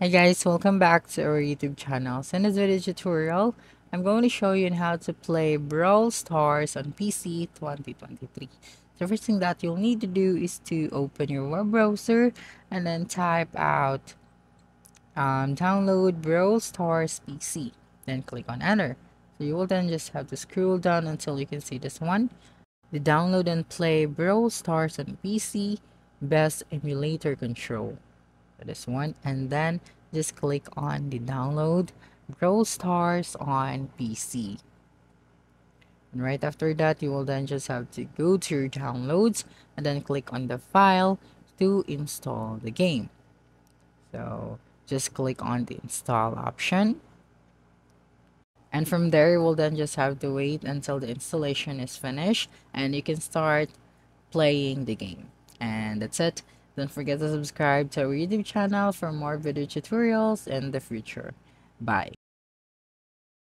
Hi guys, welcome back to our YouTube channel. So in this video tutorial, I'm going to show you how to play Brawl Stars on PC 2023. The first thing that you'll need to do is to open your web browser and then type out download Brawl Stars PC. Then click on enter. So you will then just have to scroll down until you can see this one. The download and play Brawl Stars on PC best emulator control. This one, and then just click on the download Brawl Stars on PC, and right after that you will then just have to go to your downloads and then click on the file to install the game. So just click on the install option, and from there you will then just have to wait until the installation is finished and you can start playing the game. And that's it. Don't forget to subscribe to our YouTube channel for more video tutorials in the future. Bye!